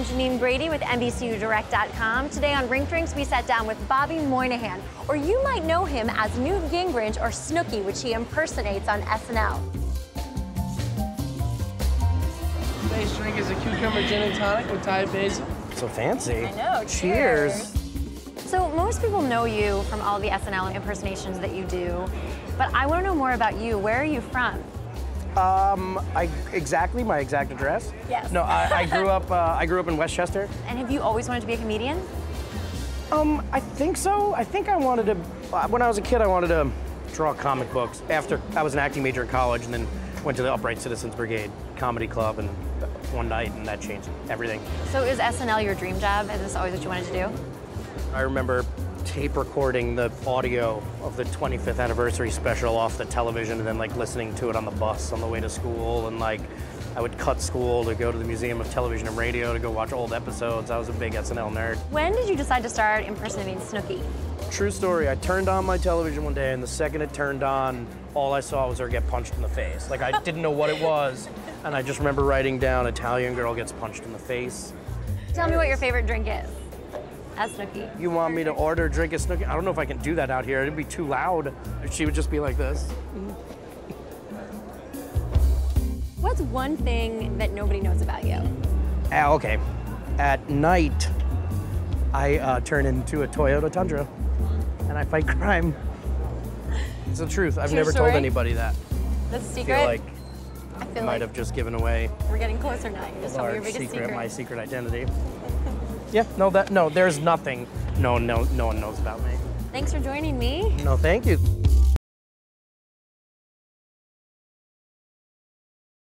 I'm Janine Brady with NBCUdirect.com. Today on Rink Drinks, we sat down with Bobby Moynihan, or you might know him as Newt Gingrich or Snooki, which he impersonates on SNL. Today's drink is a cucumber gin and tonic with Thai basil. So fancy. I know, cheers. So most people know you from all the SNL impersonations that you do, but I want to know more about you. Where are you from? My exact address? Yes. No, I grew up in Westchester. And have you always wanted to be a comedian? I think so. I think I wanted to, when I was a kid, I wanted to draw comic books. After, I was an acting major in college and then went to the Upright Citizens Brigade Comedy Club and one night, and that changed everything. So is SNL your dream job? Is this always what you wanted to do? I remember tape recording the audio of the 25th anniversary special off the television and then like listening to it on the bus on the way to school, and like I would cut school to go to the Museum of Television and Radio to go watch old episodes. I was a big SNL nerd. When did you decide to start impersonating Snooki? True story, I turned on my television one day and the second it turned on, all I saw was her get punched in the face. Like I didn't know what it was, and I just remember writing down Italian girl gets punched in the face. Tell me what your favorite drink is. You want me to order a drink of Snooki? I don't know if I can do that out here. It'd be too loud. She would just be like this. What's one thing that nobody knows about you? Okay. At night, I turn into a Toyota Tundra, and I fight crime. It's the truth. I've never told anybody that. That's a secret? I feel like I might have just given away. We're getting closer now. You just told me your biggest secret. My secret identity. Yeah, no, there's nothing no one knows about me. Thanks for joining me. No, thank you.